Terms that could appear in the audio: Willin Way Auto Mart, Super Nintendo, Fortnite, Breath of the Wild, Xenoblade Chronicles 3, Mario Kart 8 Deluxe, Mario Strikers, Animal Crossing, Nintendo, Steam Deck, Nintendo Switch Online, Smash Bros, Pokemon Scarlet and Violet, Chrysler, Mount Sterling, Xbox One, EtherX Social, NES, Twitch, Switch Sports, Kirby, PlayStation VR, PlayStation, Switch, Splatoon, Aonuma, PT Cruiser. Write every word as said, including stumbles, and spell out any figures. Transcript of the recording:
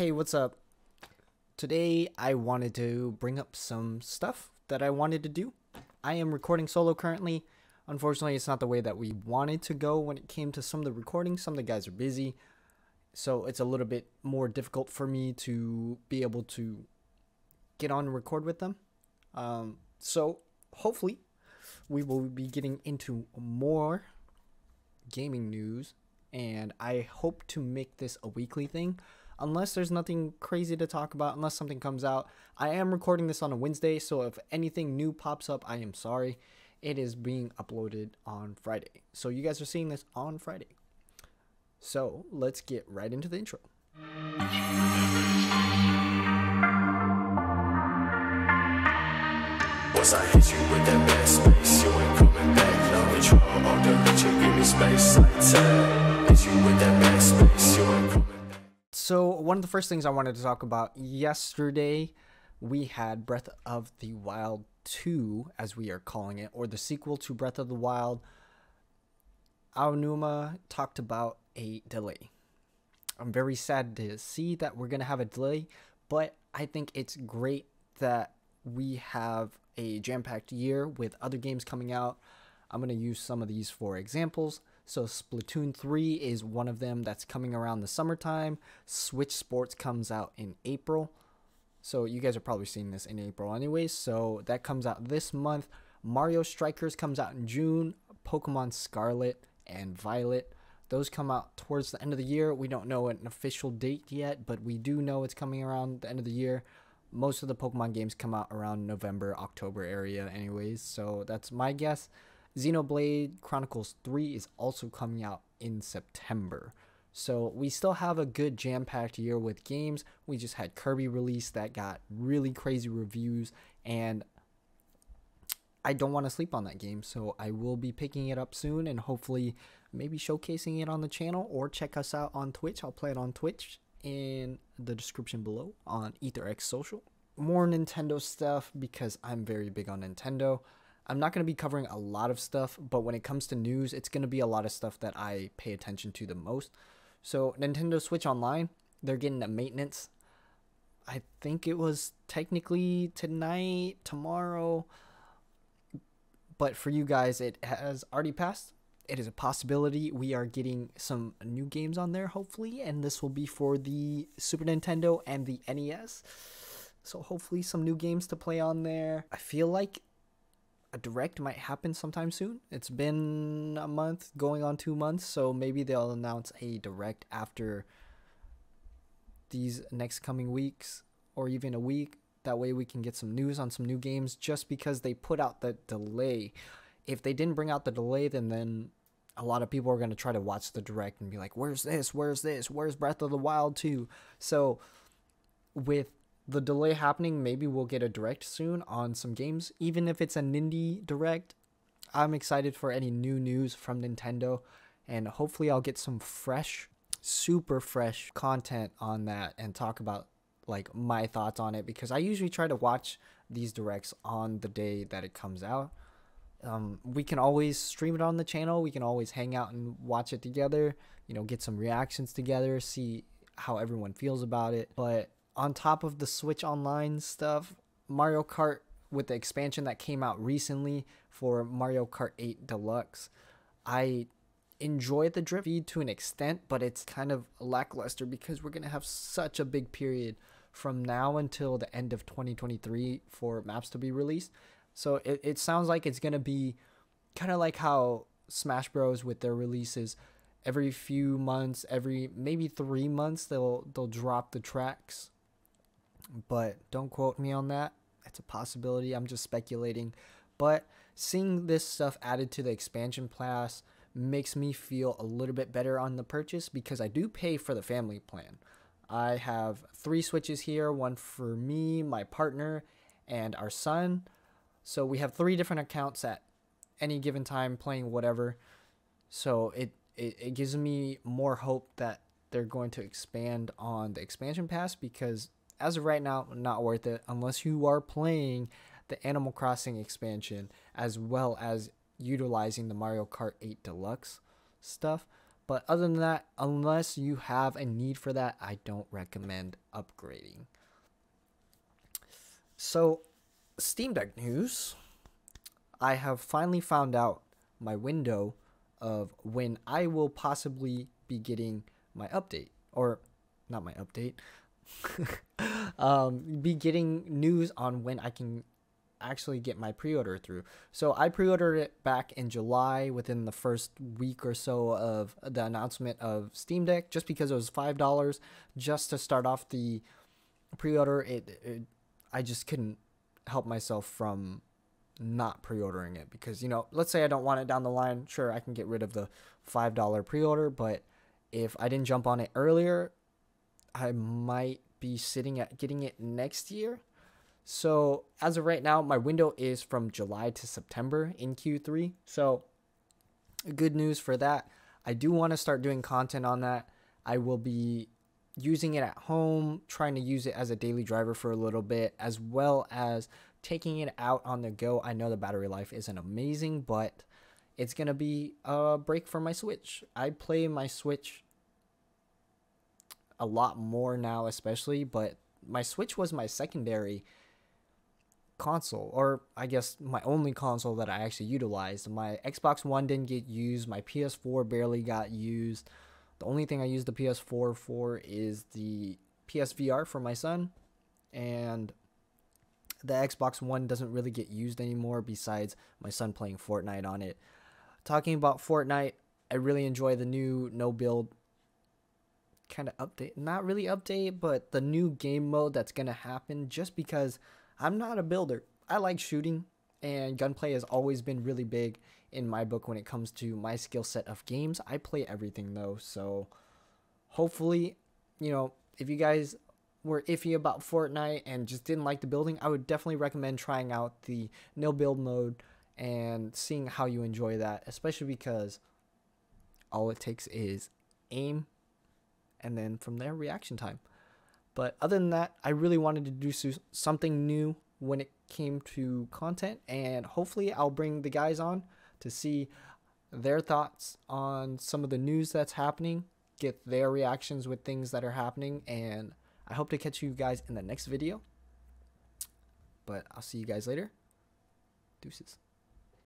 Hey, what's up? Today I wanted to bring up some stuff that I wanted to do. I am recording solo currently. Unfortunately, it's not the way that we wanted to go when it came to some of the recording. Some of the guys are busy, so it's a little bit more difficult for me to be able to get on and record with them. Um, so hopefully we will be getting into more gaming news, and I hope to make this a weekly thing. Unless there's nothing crazy to talk about, unless something comes out. I am recording this on a Wednesday, so if anything new pops up, I am sorry. It is being uploaded on Friday. So you guys are seeing this on Friday. So let's get right into the intro. Once I hit you with that bad space, you ain't coming back. No control, all the bitch, give me space. Like hit you with that bad space, you ain't coming back. So one of the first things I wanted to talk about yesterday, we had Breath of the Wild two, as we are calling it, or the sequel to Breath of the Wild. Aonuma talked about a delay. I'm very sad to see that we're going to have a delay, but I think it's great that we have a jam-packed year with other games coming out. I'm going to use some of these for examples. So Splatoon three is one of them that's coming around the summertime. Switch Sports comes out in April. So you guys are probably seeing this in April anyways. So that comes out this month. Mario Strikers comes out in June. Pokemon Scarlet and Violet, those come out towards the end of the year. We don't know an official date yet, but we do know it's coming around the end of the year. Most of the Pokemon games come out around November, October area anyways. So that's my guess. Xenoblade Chronicles three is also coming out in September. So we still have a good jam-packed year with games. We just had Kirby release that got really crazy reviews, and I don't want to sleep on that game, so I will be picking it up soon and hopefully maybe showcasing it on the channel, or check us out on Twitch. I'll play it on Twitch in the description below on EtherX Social. More Nintendo stuff, because I'm very big on Nintendo. I'm not going to be covering a lot of stuff, but when it comes to news, it's going to be a lot of stuff that I pay attention to the most. So Nintendo Switch Online, they're getting a maintenance. I think it was technically tonight, tomorrow, but for you guys, it has already passed. It is a possibility. We are getting some new games on there, hopefully, and this will be for the Super Nintendo and the N E S. So hopefully some new games to play on there. I feel like a direct might happen sometime soon. It's been a month, going on two months, so maybe they'll announce a direct after these next coming weeks, or even a week. That way we can get some news on some new games, just because they put out the delay. If they didn't bring out the delay, then, then a lot of people are going to try to watch the direct and be like, where's this, where's this, where's Breath of the Wild two? So with the delay happening, maybe we'll get a direct soon on some games, even if it's a Nindy direct. I'm excited for any new news from Nintendo, and hopefully I'll get some fresh, super fresh content on that and talk about like my thoughts on it, because I usually try to watch these directs on the day that it comes out. Um, we can always stream it on the channel. We can always hang out and watch it together, you know, get some reactions together, see how everyone feels about it. But on top of the Switch Online stuff, Mario Kart, with the expansion that came out recently for Mario Kart eight Deluxe, I enjoy the drift feed to an extent, but it's kind of lackluster because we're going to have such a big period from now until the end of twenty twenty-three for maps to be released. So it, it sounds like it's going to be kind of like how Smash Bros with their releases, every few months, every maybe three months, they'll they'll drop the tracks. But don't quote me on that. It's a possibility. I'm just speculating. But seeing this stuff added to the expansion pass makes me feel a little bit better on the purchase, because I do pay for the family plan. I have three Switches here, one for me, my partner, and our son. So we have three different accounts at any given time playing whatever. So it, it, it gives me more hope that they're going to expand on the expansion pass, because as of right now, not worth it unless you are playing the Animal Crossing expansion as well as utilizing the Mario Kart eight Deluxe stuff. But other than that, unless you have a need for that, I don't recommend upgrading. So, Steam Deck news. I have finally found out my window of when I will possibly be getting my update. Or, not my update. um, be getting news on when I can actually get my pre-order through. So I pre-ordered it back in July within the first week or so of the announcement of Steam Deck, just because it was five dollars just to start off the pre-order. It, it I just couldn't help myself from not pre-ordering it because, you know, let's say I don't want it down the line. Sure, I can get rid of the five dollar pre-order, but if I didn't jump on it earlier, I might be sitting at getting it next year. So as of right now, my window is from July to September in Q three. So good news for that. I do want to start doing content on that. I will be using it at home, trying to use it as a daily driver for a little bit, as well as taking it out on the go. I know the battery life isn't amazing, but it's going to be a break for my Switch. I play my Switch a lot more now, especially, but my Switch was my secondary console, or I guess my only console that I actually utilized. My Xbox One didn't get used, my P S four barely got used. The only thing I used the P S four for is the P S V R for my son, and the Xbox One doesn't really get used anymore besides my son playing Fortnite on it. Talking about Fortnite, I really enjoy the new no build kind of update, not really update, but the new game mode that's going to happen, just because I'm not a builder. I like shooting, and gunplay has always been really big in my book when it comes to my skill set of games. I play everything though, so hopefully, you know, if you guys were iffy about Fortnite and just didn't like the building, I would definitely recommend trying out the no build mode and seeing how you enjoy that, especially because all it takes is aim and then from there reaction time. But other than that, I really wanted to do something new when it came to content, and hopefully I'll bring the guys on to see their thoughts on some of the news that's happening, get their reactions with things that are happening, and I hope to catch you guys in the next video. But I'll see you guys later. Deuces.